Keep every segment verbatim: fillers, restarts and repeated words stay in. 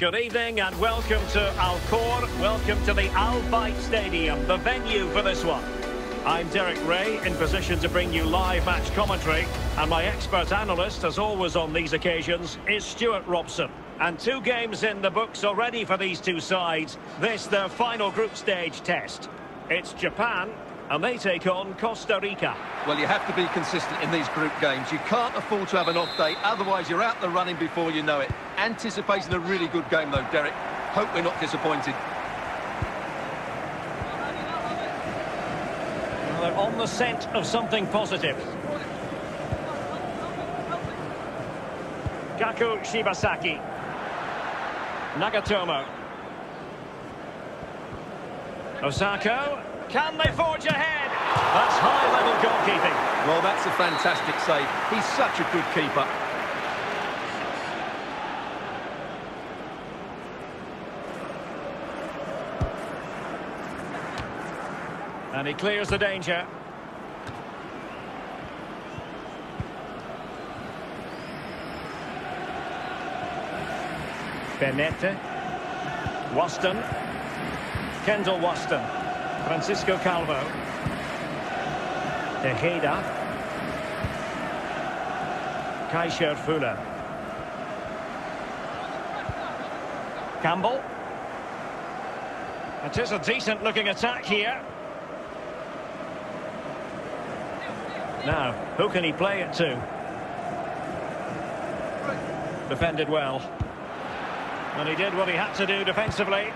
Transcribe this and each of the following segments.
Good evening and welcome to Alcor. Welcome to the Al Bayt Stadium, the venue for this one. I'm Derek Ray, in position to bring you live match commentary, and my expert analyst, as always on these occasions, is Stuart Robson. And two games in the books already for these two sides. This, their final group stage test. It's Japan, and they take on Costa Rica. Well, you have to be consistent in these group games. You can't afford to have an off day, otherwise you're out the running before you know it. Anticipating a really good game though, Derek. Hope we're not disappointed. Well, they're on the scent of something positive. Gaku Shibasaki. Nagatomo. Osako. Can they forge ahead? That's high-level goalkeeping. Well, that's a fantastic save. He's such a good keeper. And he clears the danger. Benetti. Waston. Kendall Waston. Francisco Calvo. Tejeda. Kaisher Fuller. Campbell. It is a decent looking attack here. Now, who can he play it to? Defended well. And he did what he had to do defensively.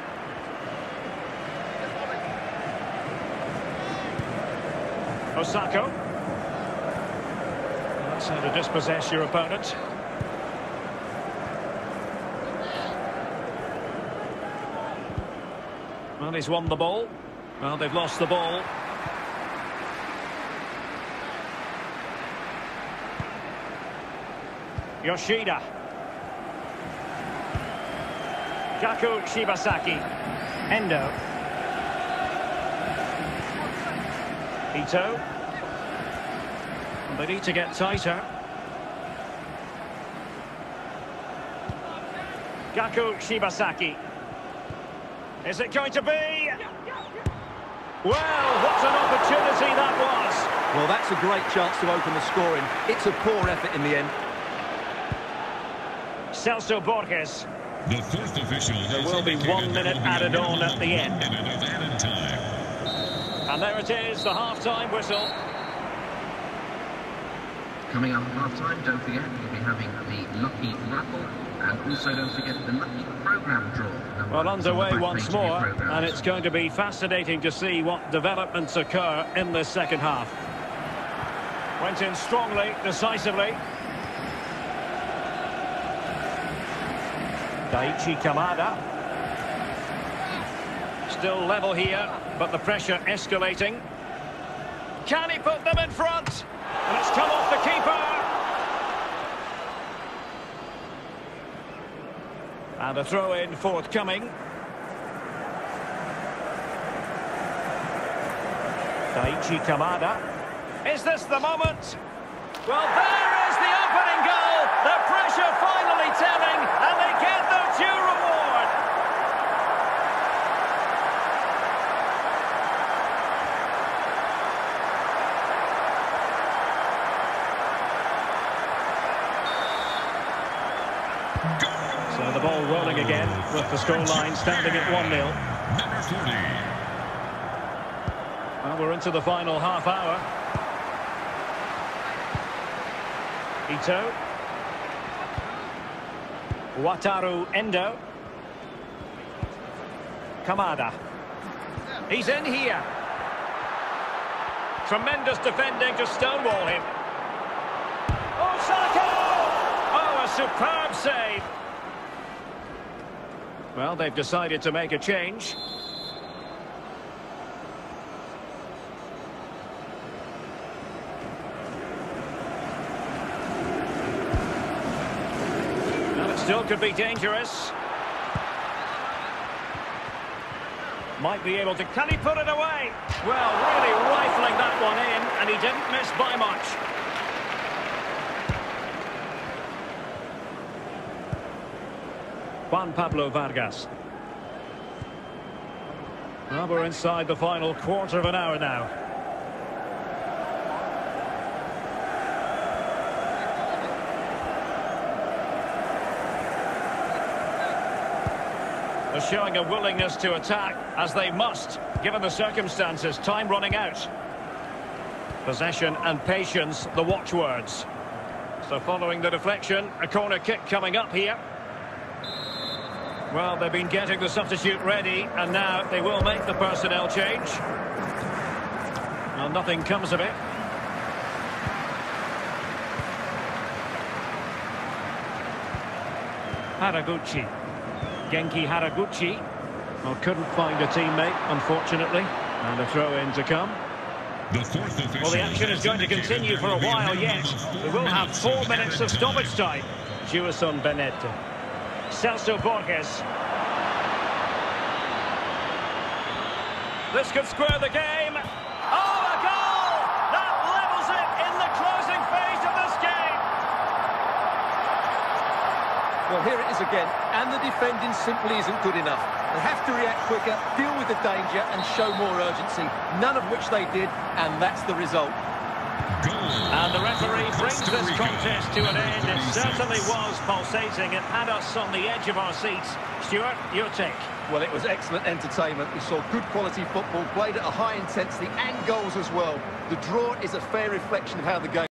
Osako. That's how to dispossess your opponent. Well, he's won the ball. Well, they've lost the ball. Yoshida. Gaku Shibasaki. Endo. Ito. They need to get tighter. Gaku Shibasaki. Is it going to be? Well, what an opportunity that was. Well, that's a great chance to open the scoring. It's a poor effort in the end. Celso Borges. The first official. There will be one minute added on at the end. And there it is, the half-time whistle. Coming up half-time, don't forget, we'll be having the lucky raffle, and also don't forget the lucky programme draw. Well, underway once more, and it's going to be fascinating to see what developments occur in this second half. Went in strongly, decisively. Daichi Kamada. Still level here, but the pressure escalating. Can he put them in front? And it's come off the keeper. And a throw-in forthcoming. Daichi Kamada. Is this the moment? Well, there is the opening goal. The pressure finally telling, and they get the due reward. So the ball rolling again with the scoreline standing at one nil. Well, we're into the final half hour. Ito. Wataru Endo. Kamada. He's in here. Tremendous defending to stonewall him. Osako! Oh, a superb save. Well, they've decided to make a change. Well, it still could be dangerous. Might be able to... Can he put it away? Well, really rifling that one in, and he didn't miss by much. Juan Pablo Vargas. Now we're inside the final quarter of an hour now. They're showing a willingness to attack, as they must, given the circumstances. Time running out. Possession and patience, the watchwords. So following the deflection, a corner kick coming up here. Well, they've been getting the substitute ready, and now they will make the personnel change. Well, nothing comes of it. Haraguchi. Genki Haraguchi. Well, couldn't find a teammate, unfortunately. And a throw-in to come. The well, the action is going to continue for a while yet. We will have four minutes of stoppage time. Jewison Benetti. Celso Borges. This could square the game. Oh, a goal! That levels it in the closing phase of this game. Well, here it is again, and the defending simply isn't good enough. They have to react quicker, deal with the danger, and show more urgency, none of which they did, and that's the result. Goal. And the referee brings this contest to an end. It certainly was pulsating. It had us on the edge of our seats. Stuart, your take. Well, it was excellent entertainment. We saw good quality football played at a high intensity, and goals as well. The draw is a fair reflection of how the game